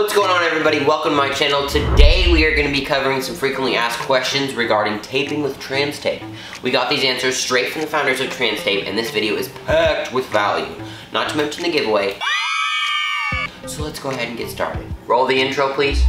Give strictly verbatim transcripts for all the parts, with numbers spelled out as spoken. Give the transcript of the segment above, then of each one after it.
What's going on, everybody? Welcome to my channel. Today we are going to be covering some frequently asked questions regarding taping with TransTape. We got these answers straight from the founders of TransTape, and this video is packed with value. Not to mention the giveaway. So let's go ahead and get started. Roll the intro, please.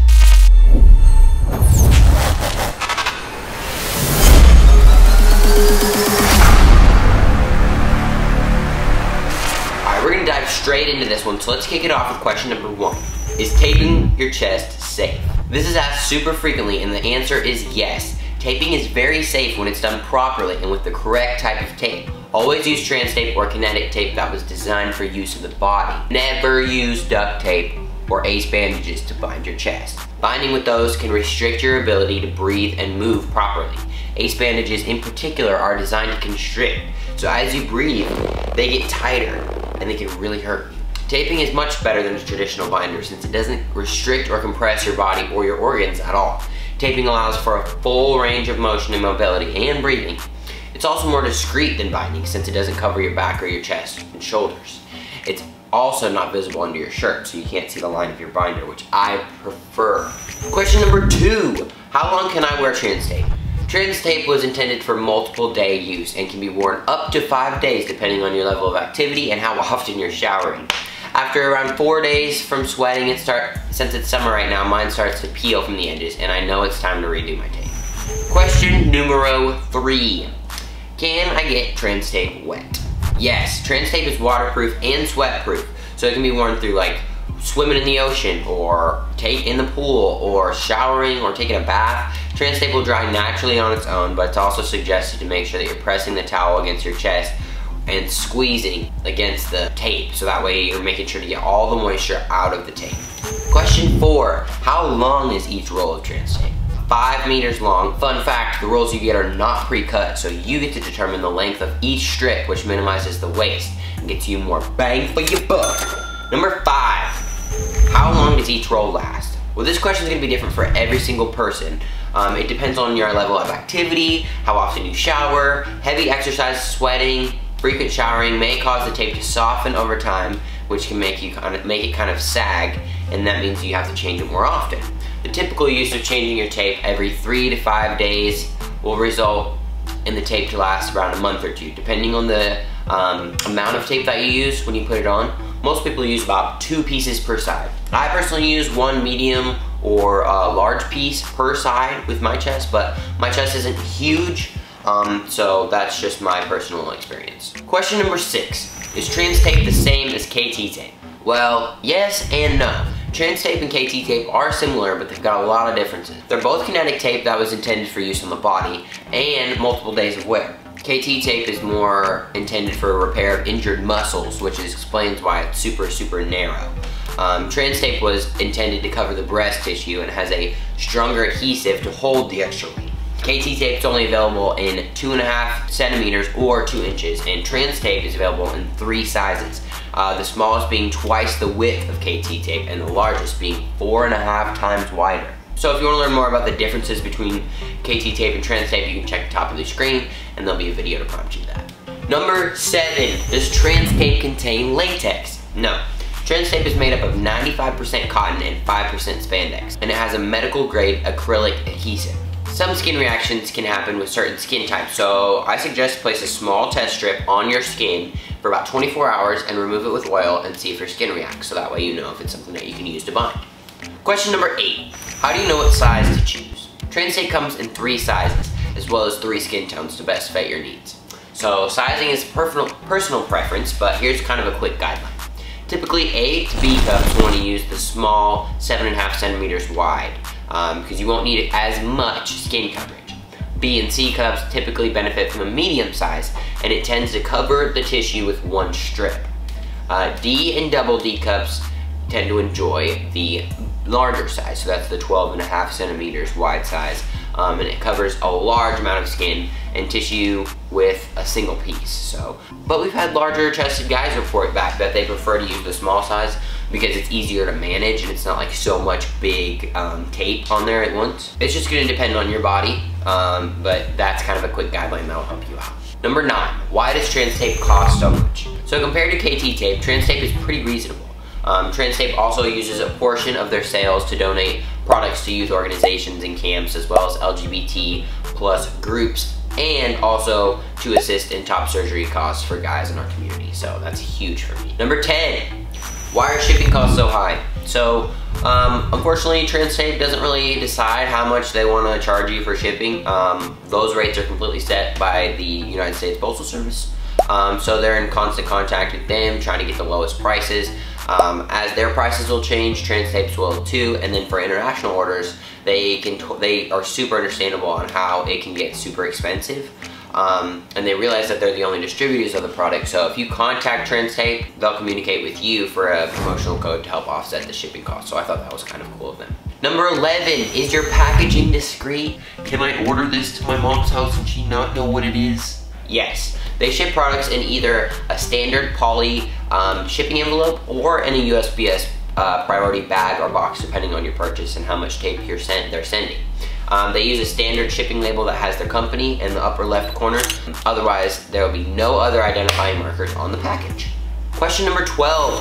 Alright, we're going to dive straight into this one, so let's kick it off with question number one. Is taping your chest safe? This is asked super frequently, and the answer is yes. Taping is very safe when it's done properly and with the correct type of tape. Always use TransTape or kinetic tape that was designed for use in the body. Never use duct tape or ace bandages to bind your chest. Binding with those can restrict your ability to breathe and move properly. Ace bandages in particular are designed to constrict, so as you breathe, they get tighter and they can really hurt you. Taping is much better than a traditional binder since it doesn't restrict or compress your body or your organs at all. Taping allows for a full range of motion and mobility and breathing. It's also more discreet than binding since it doesn't cover your back or your chest and shoulders. It's also not visible under your shirt, so you can't see the line of your binder, which I prefer. Question number two, how long can I wear TransTape? TransTape was intended for multiple day use and can be worn up to five days depending on your level of activity and how often you're showering. After around four days from sweating, it start, since it's summer right now, mine starts to peel from the edges, and I know it's time to redo my tape. Question numero three. Can I get TransTape wet? Yes, TransTape is waterproof and sweatproof, so it can be worn through like swimming in the ocean, or take in the pool, or showering, or taking a bath. TransTape will dry naturally on its own, but it's also suggested to make sure that you're pressing the towel against your chest and squeezing against the tape, so that way you're making sure to get all the moisture out of the tape. Question four, how long is each roll of TransTape? Five meters long. Fun fact, the rolls you get are not pre-cut, so you get to determine the length of each strip, which minimizes the waste and gets you more bang for your buck. Number five, how long does each roll last? Well, this question is going to be different for every single person. Um, it depends on your level of activity, how often you shower, heavy exercise, sweating. Frequent showering may cause the tape to soften over time, which can make you kind of, make it kind of sag, and that means you have to change it more often. The typical use of changing your tape every three to five days will result in the tape to last around a month or two, depending on the um, amount of tape that you use when you put it on. Most people use about two pieces per side. I personally use one medium or uh, large piece per side with my chest, but my chest isn't huge. Um, so that's just my personal experience. Question number six, is TransTape the same as K T tape? Well, yes and no. TransTape and K T tape are similar, but they've got a lot of differences. They're both kinetic tape that was intended for use on the body and multiple days of wear. K T tape is more intended for repair of injured muscles, which explains why it's super, super narrow. Um, TransTape was intended to cover the breast tissue and has a stronger adhesive to hold the extra weight. K T tape is only available in two and a half centimeters or two inches, and TransTape is available in three sizes. Uh, the smallest being twice the width of K T tape, and the largest being four and a half times wider. So if you want to learn more about the differences between K T tape and TransTape, you can check the top of the screen, and there'll be a video to prompt you that. Number seven, does TransTape contain latex? No. TransTape is made up of ninety-five percent cotton and five percent spandex, and it has a medical grade acrylic adhesive. Some skin reactions can happen with certain skin types, so I suggest place a small test strip on your skin for about twenty-four hours and remove it with oil and see if your skin reacts, so that way you know if it's something that you can use to bind. Question number eight, how do you know what size to choose? TransTape comes in three sizes, as well as three skin tones to best fit your needs. So sizing is personal, personal preference, but here's kind of a quick guideline. Typically A to B cups want to use the small seven and a half centimeters wide, because um, you won't need as much skin coverage. B and C cups typically benefit from a medium size, and it tends to cover the tissue with one strip. Uh, D and double D cups tend to enjoy the larger size, so that's the twelve and a half centimeters wide size, um, and it covers a large amount of skin and tissue with a single piece. So, but we've had larger chested guys report back that they prefer to use the small size because it's easier to manage and it's not like so much big um, tape on there at once. It's just gonna depend on your body, um, but that's kind of a quick guideline that'll help you out. Number nine, why does TransTape cost so much? So compared to K T tape, TransTape is pretty reasonable. Um, TransTape also uses a portion of their sales to donate products to youth organizations and camps, as well as L G B T plus groups, and also to assist in top surgery costs for guys in our community. So that's huge for me. Number ten, why are shipping costs so high? So um, unfortunately, TransTape doesn't really decide how much they want to charge you for shipping. Um, those rates are completely set by the United States Postal Service. Um, so they're in constant contact with them, trying to get the lowest prices. Um, as their prices will change, TransTape's will too, and then for international orders, they can t they are super understandable on how it can get super expensive. Um, and they realize that they're the only distributors of the product, so if you contact TransTape, they'll communicate with you for a promotional code to help offset the shipping cost. So I thought that was kind of cool of them. Number eleven, is your packaging discreet? Can I order this to my mom's house and she not know what it is? Yes. They ship products in either a standard poly um, shipping envelope or in a U S P S uh, priority bag or box, depending on your purchase and how much tape you're sent, they're sending. Um, they use a standard shipping label that has their company in the upper left corner. Otherwise, there will be no other identifying markers on the package. Question number twelve,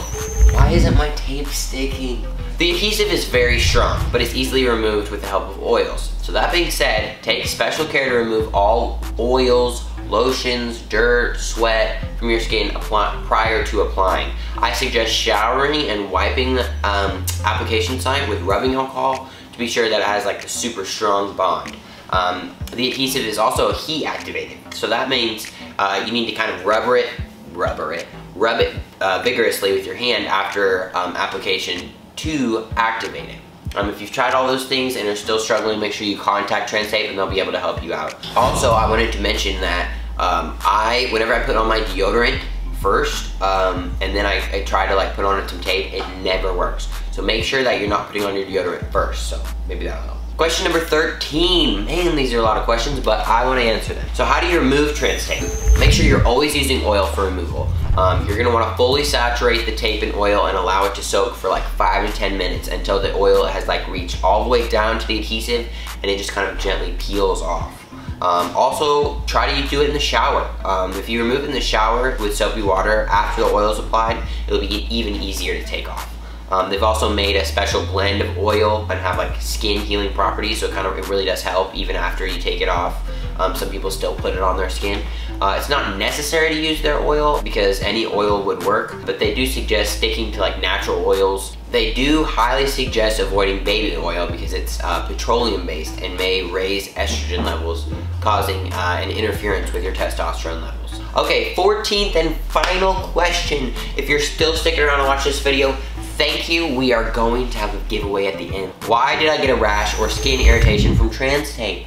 why isn't my tape sticking? The adhesive is very strong, but it's easily removed with the help of oils. So that being said, take special care to remove all oils, lotions, dirt, sweat from your skin apply, prior to applying. I suggest showering and wiping the um, application site with rubbing alcohol to be sure that it has like a super strong bond. Um, the adhesive is also heat activated, so that means uh, you need to kind of rubber it, rubber it, rub it uh, vigorously with your hand after um, application to activate it. Um, if you've tried all those things and are still struggling, make sure you contact TransTape and they'll be able to help you out. Also, I wanted to mention that um, I, whenever I put on my deodorant first, um, and then I, I try to like put on some tape, it never works. So make sure that you're not putting on your deodorant first, so maybe that'll help. Question number thirteen, man, these are a lot of questions, but I want to answer them. So how do you remove TransTape? Make sure you're always using oil for removal. Um, you're gonna wanna fully saturate the tape in oil and allow it to soak for like five to ten minutes until the oil has like reached all the way down to the adhesive and it just kind of gently peels off. Um, also, try to do it in the shower. Um, if you remove it in the shower with soapy water after the oil is applied, it'll be even easier to take off. Um, they've also made a special blend of oil and have like skin healing properties, so it kind of it really does help even after you take it off. Um, some people still put it on their skin. Uh, it's not necessary to use their oil because any oil would work, but they do suggest sticking to like natural oils. They do highly suggest avoiding baby oil because it's uh, petroleum based and may raise estrogen levels, causing uh, an interference with your testosterone levels. Okay, fourteenth and final question. If you're still sticking around to watch this video, thank you, we are going to have a giveaway at the end. Why did I get a rash or skin irritation from TransTape?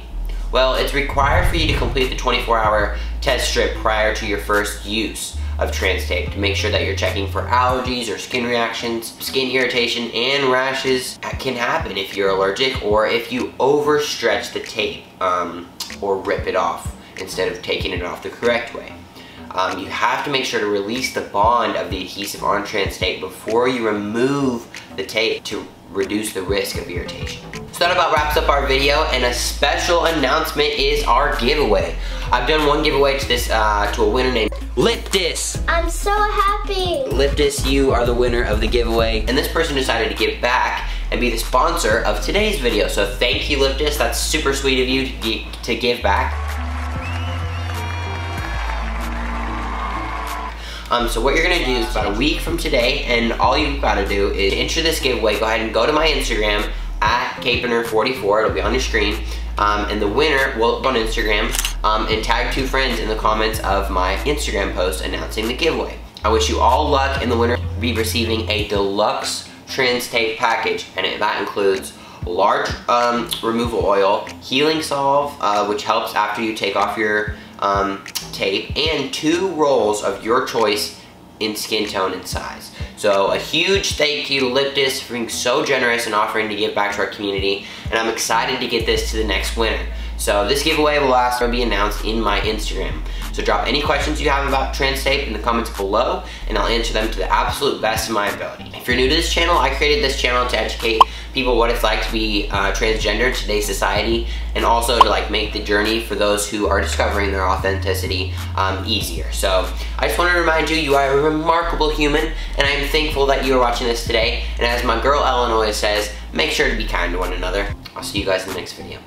Well, it's required for you to complete the twenty-four hour test strip prior to your first use of TransTape to make sure that you're checking for allergies or skin reactions. Skin irritation and rashes can happen if you're allergic or if you overstretch the tape um, or rip it off instead of taking it off the correct way. Um, you have to make sure to release the bond of the adhesive on TransTape before you remove the tape to reduce the risk of irritation. So that about wraps up our video, and a special announcement is our giveaway. I've done one giveaway to this uh, to a winner named Lyptus. I'm so happy. Lyptus, you are the winner of the giveaway, and this person decided to give back and be the sponsor of today's video. So thank you, Lyptus. That's super sweet of you to, to give back. Um, so what you're gonna do is about a week from today, and all you've gotta do is to enter this giveaway, go ahead and go to my Instagram at Capener forty-four, it'll be on your screen, um, and the winner will go on Instagram um, and tag two friends in the comments of my Instagram post announcing the giveaway. I wish you all luck, and the winner will be receiving a deluxe TransTape package, and it, that includes large um, removal oil, healing salve, uh, which helps after you take off your um, tape, and two rolls of your choice in skin tone and size. So a huge thank you to Lyptus for being so generous and offering to give back to our community, and I'm excited to get this to the next winner. So this giveaway will last and be announced in my Instagram. So drop any questions you have about TransTape in the comments below, and I'll answer them to the absolute best of my ability. If you're new to this channel, I created this channel to educate people what it's like to be uh, transgender in today's society, and also to like make the journey for those who are discovering their authenticity um, easier. So I just want to remind you, you are a remarkable human, and I am thankful that you are watching this today. And as my girl Illinois says, make sure to be kind to one another. I'll see you guys in the next video.